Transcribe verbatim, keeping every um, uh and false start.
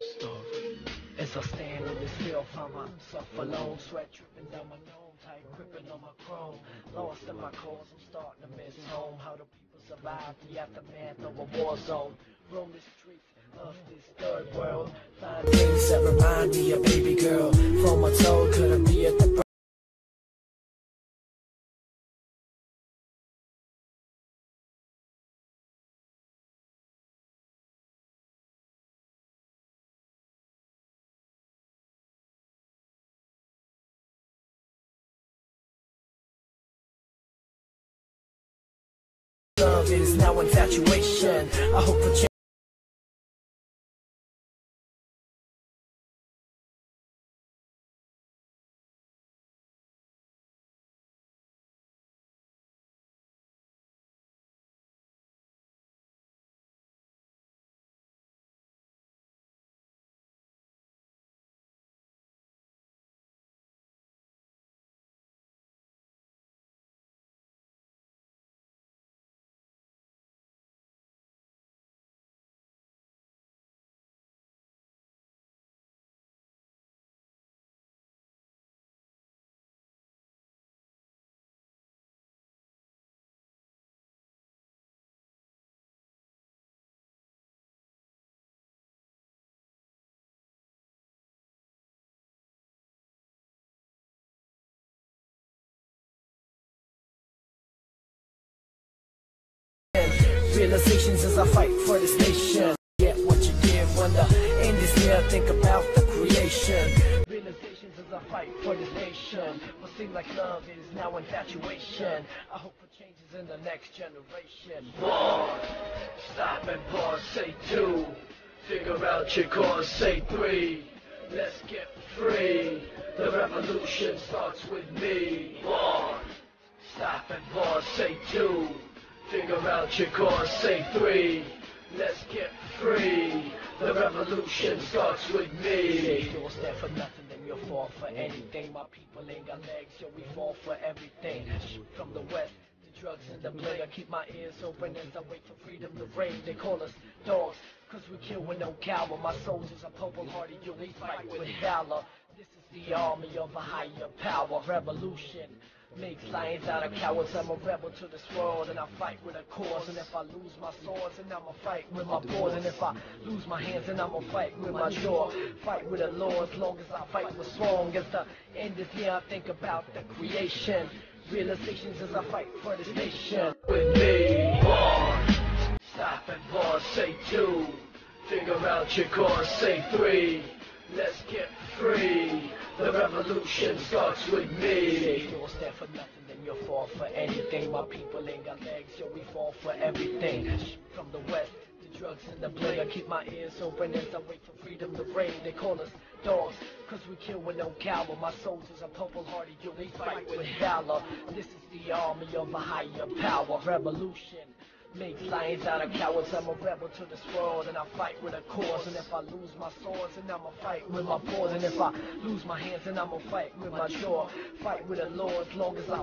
Story. As I stand on this hill, find myself alone. Sweat dripping down my nose, tight gripping on my chrome. Lost in my cause, I'm starting to miss home. How do people survive the aftermath of a war zone? Roam the streets of this third world, find things that remind me of baby girl. From my soul, couldn't be at the love is now infatuation. I hope for change. Realizations as I fight for this nation. Get what you give when the end is near. Think about the creation. Realizations as I fight for this nation. What seems like love is now infatuation. I hope for changes in the next generation. One, stop and pause, say two. Figure out your cause, say three. Let's get free. The revolution starts with me. One, stop and pause, say two. Figure out your cause, say three. Let's get free. The revolution starts with me. Say you'll stand for nothing, then you'll fall for anything. My people ain't got legs, so we fall for everything. Shoot from the west, the drugs and the blade. I keep my ears open as I wait for freedom to reign. They call us dogs, cause we kill with no cower. My soldiers are purple-hearted, you we fight with valor. This is the army of a higher power. Revolution makes lions out of cowards. I'm a rebel to this world, and I fight with a cause. And if I lose my swords, and I'ma fight with my paws. And if I lose my hands, and I'ma fight with my jaw. Fight with the law as long as I fight what's wrong. As the end is near, I think about the creation. Realizations as I fight for this nation. With me, one, stop and pause, say two. Figure out your cause, say three. Let's get free. The revolution starts with me. Say you'll stand for nothing, then you'll fall for anything. My people ain't got legs, so we fall for everything. From the west, the drugs and the play. I keep my ears open as I wait for freedom to reign. They call us dogs, cause we kill with no cower. My soldiers are purple-hearted, you they fight with valor. This is the army of a higher power. Revolution makes lions out of cowards. I'm a rebel to this world, and I fight with a cause. And if I lose my swords, and I'ma fight with my paws. And if I lose my hands, and I'ma fight with my jaw. Fight with the law as long as I